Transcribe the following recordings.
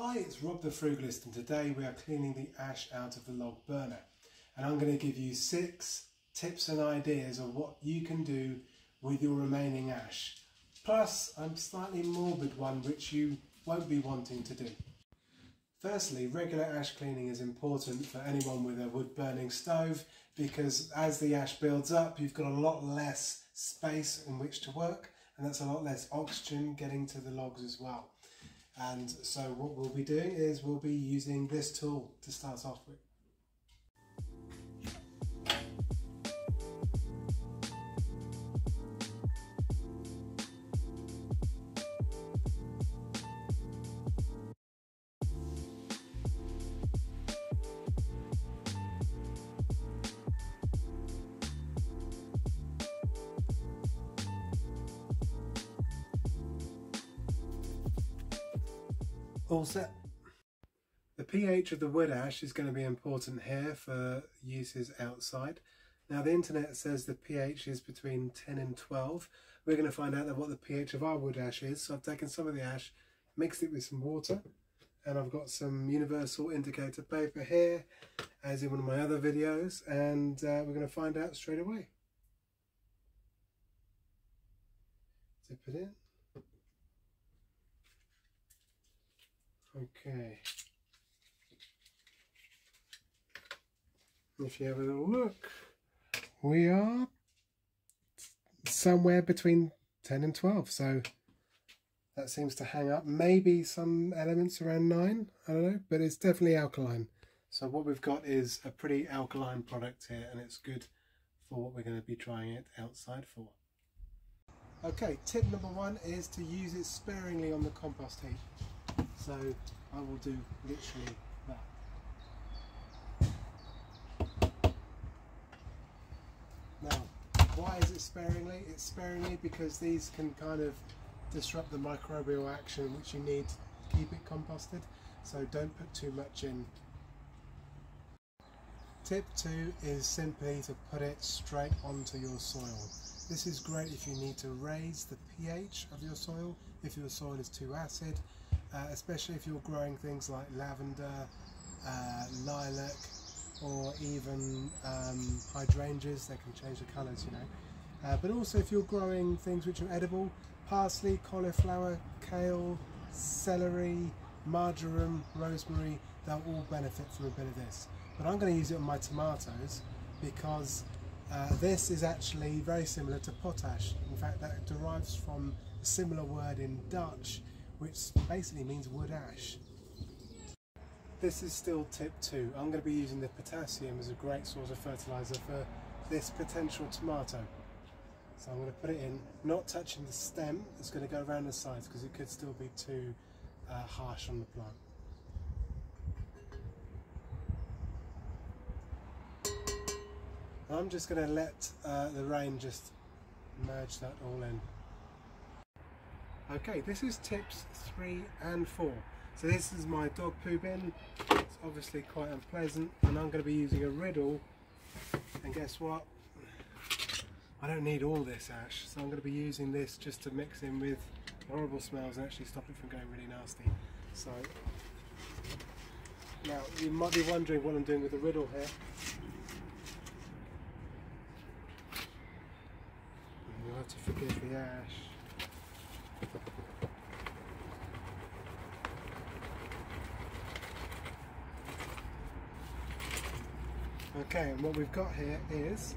Hi, it's Rob the Frugalist, and today we are cleaning the ash out of the log burner, and I'm going to give you 6 tips and ideas of what you can do with your remaining ash, plus a slightly morbid one which you won't be wanting to do. Firstly, regular ash cleaning is important for anyone with a wood burning stove, because as the ash builds up you've got a lot less space in which to work, and that's a lot less oxygen getting to the logs as well. And so what we'll be doing is we'll be using this tool to start off with. All set. The pH of the wood ash is going to be important here for uses outside. Now the internet says the pH is between 10 and 12. We're going to find out what the pH of our wood ash is. So I've taken some of the ash, mixed it with some water, and I've got some universal indicator paper here, as in one of my other videos, and we're going to find out straight away. Dip it in. Okay, if you have a little look, we are somewhere between 10 and 12, so that seems to hang up. Maybe some elements around 9, I don't know, but it's definitely alkaline. So what we've got is a pretty alkaline product here, and it's good for what we're going to be trying it outside for. Okay, tip number 1 is to use it sparingly on the compost heap. So I will do literally that. Now, why is it sparingly? It's sparingly because these can kind of disrupt the microbial action which you need to keep it composted. So don't put too much in. Tip 2 is simply to put it straight onto your soil. This is great if you need to raise the pH of your soil, if your soil is too acid, especially if you're growing things like lavender, lilac, or even hydrangeas. They can change the colours, you know. But also if you're growing things which are edible, parsley, cauliflower, kale, celery, marjoram, rosemary, they'll all benefit from a bit of this. But I'm going to use it on my tomatoes because this is actually very similar to potash. In fact, that derives from a similar word in Dutch, which basically means wood ash. This is still tip 2. I'm going to be using the potassium as a great source of fertilizer for this potential tomato. So I'm going to put it in, not touching the stem. It's going to go around the sides because it could still be too harsh on the plant. I'm just going to let the rain just merge that all in. Okay, this is tips 3 and 4. So this is my dog poo bin. It's obviously quite unpleasant, and I'm going to be using a riddle. And guess what? I don't need all this ash, so I'm going to be using this just to mix in with horrible smells and actually stop it from going really nasty. So now you might be wondering what I'm doing with the riddle here. You have to forgive the ash. Okay, and what we've got here is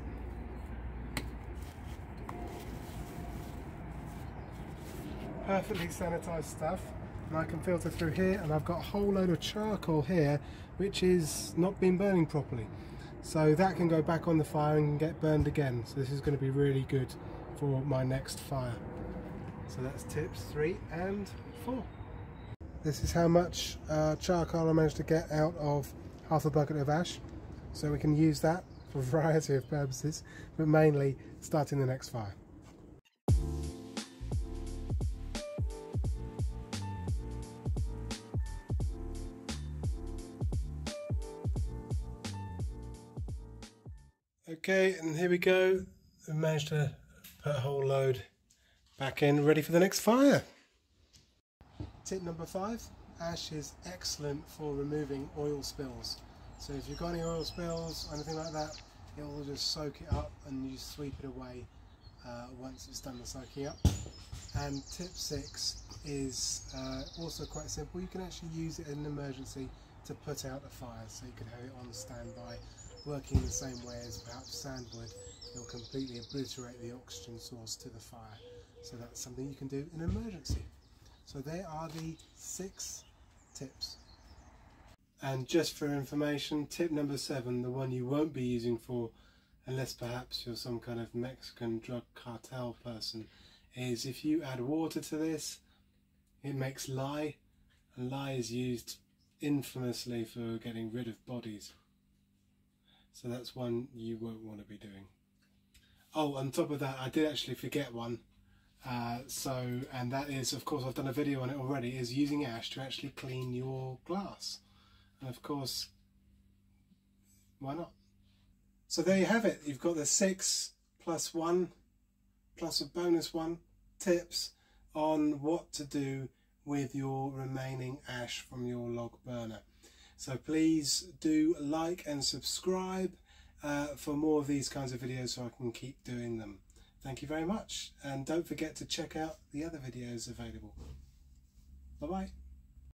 perfectly sanitized stuff, and I can filter through here, and I've got a whole load of charcoal here which is not been burning properly, so that can go back on the fire and get burned again. So this is going to be really good for my next fire. So that's tips 3 and 4. This is how much charcoal I managed to get out of half a bucket of ash. So we can use that for a variety of purposes, but mainly starting the next fire. Okay, and here we go. We managed to put a whole load back in, ready for the next fire. Tip number 5, ash is excellent for removing oil spills. So if you've got any oil spills, anything like that, it will just soak it up and you sweep it away once it's done the soaking up. And tip 6 is also quite simple. You can actually use it in an emergency to put out a fire, so you could have it on standby, working the same way as perhaps sandwood. It'll completely obliterate the oxygen source to the fire. So that's something you can do in an emergency. So there are the 6 tips. And just for information, tip number 7, the one you won't be using for, unless perhaps you're some kind of Mexican drug cartel person, is if you add water to this, it makes lye, and lye is used infamously for getting rid of bodies. So that's one you won't want to be doing. Oh, on top of that, I did actually forget one. And that is, of course, I've done a video on it already, is using ash to actually clean your glass. And of course, why not? So there you have it. You've got the 6 plus 1 plus a bonus 1 tips on what to do with your remaining ash from your log burner. So please do like and subscribe for more of these kinds of videos so I can keep doing them. Thank you very much, and don't forget to check out the other videos available. Bye bye.